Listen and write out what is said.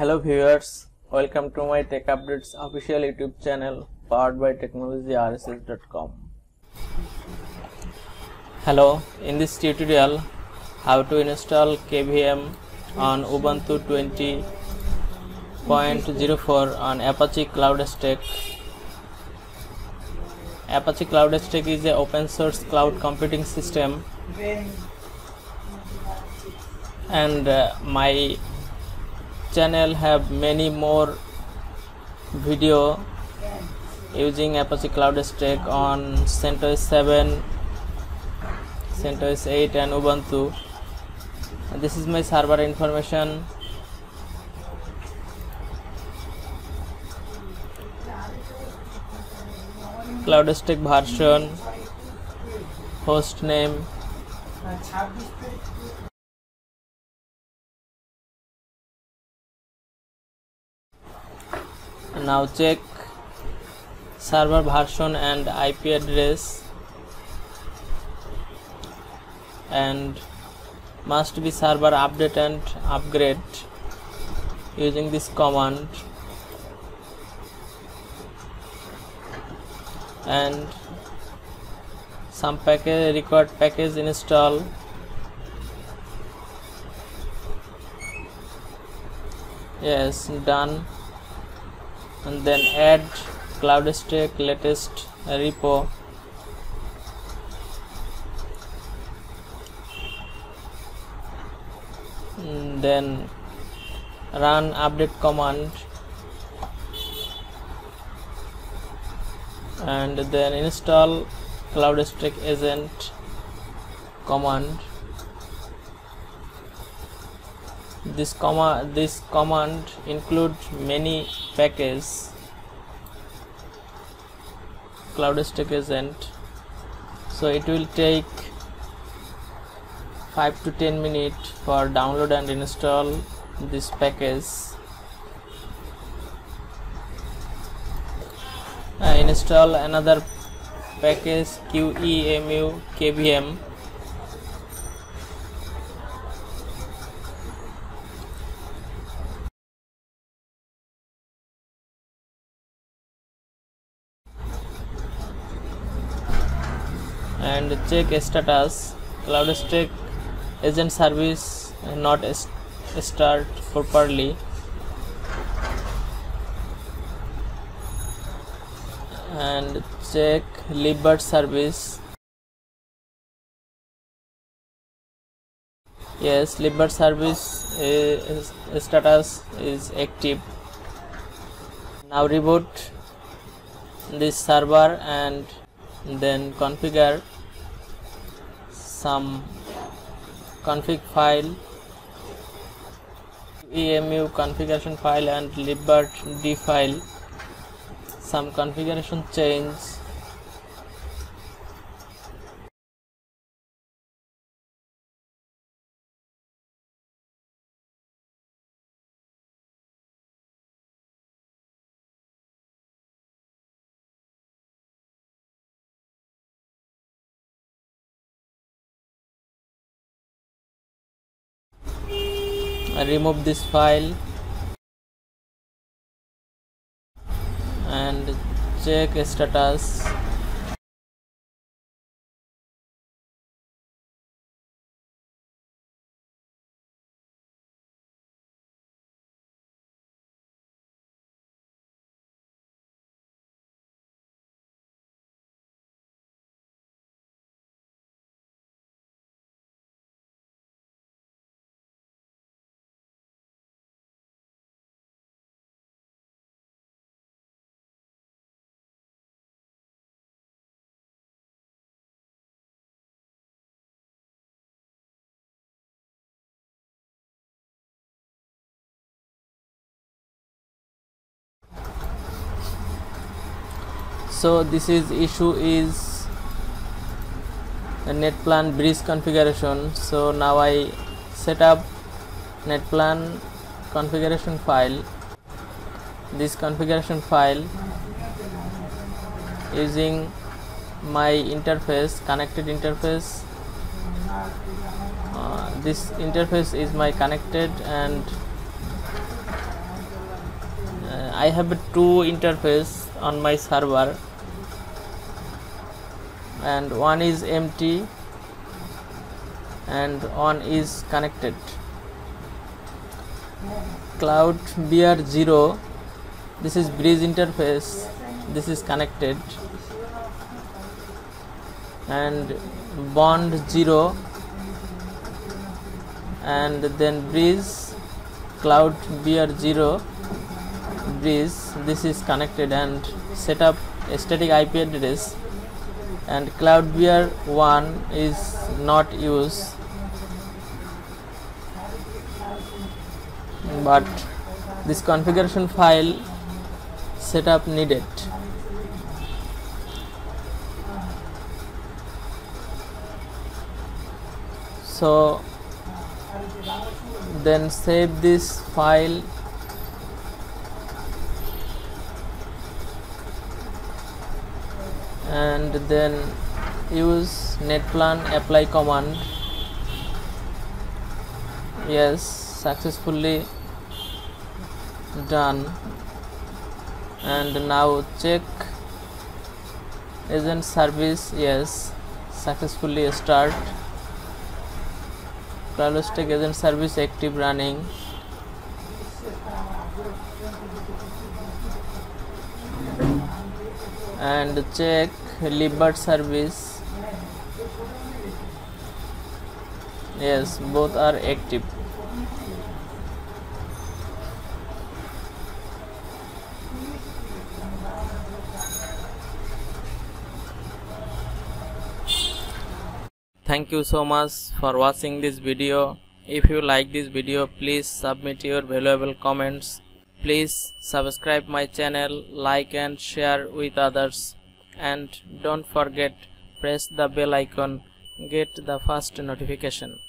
Hello viewers, welcome to my Tech Updates official YouTube channel powered by TechnologyRSS.com. Hello, in this tutorial how to install KVM on Ubuntu 20.04 on Apache CloudStack. Apache CloudStack is an open source cloud computing system, and my channel have many more video using Apache CloudStack on CentOS 7, CentOS 8 and Ubuntu. And this is my server information. CloudStack version, host name. Now check server version and IP address, and must be server update and upgrade using this command, and some package required package install. Yes, done. And then add CloudStack latest repo. And then run update command, and then install CloudStack agent command. This command include many packages. CloudStack agent, so it will take 5 to 10 minutes for download and install this package. I install another package QEMU KVM. And check status, CloudStack agent service not start properly. And check libvirt service. Yes, libvirt service status is active. Now reboot this server and then configure some config file, QEMU configuration file and libvirt d file, some configuration change, remove this file, and check status. So this is issue is a netplan bridge configuration. So now I set up netplan configuration file. This configuration file using my interface, connected interface. This interface is my connected, and I have two interface on my server, and one is empty and one is connected. CloudVR0, this is bridge interface, this is connected, and bond 0, and then bridge CloudVR0 bridge, this is connected and set up a static IP address, and CloudVR1 is not used, but this configuration file setup needed. So then save this file and then use netplan apply command. Yes, successfully done. And now check agent service. Yes, successfully start. CloudStack agent service active, running. And check libvirt service. Yes, both are active. Thank you so much for watching this video. If you like this video, please submit your valuable comments. Please subscribe my channel, like and share with others, and don't forget press the bell icon, get the first notification.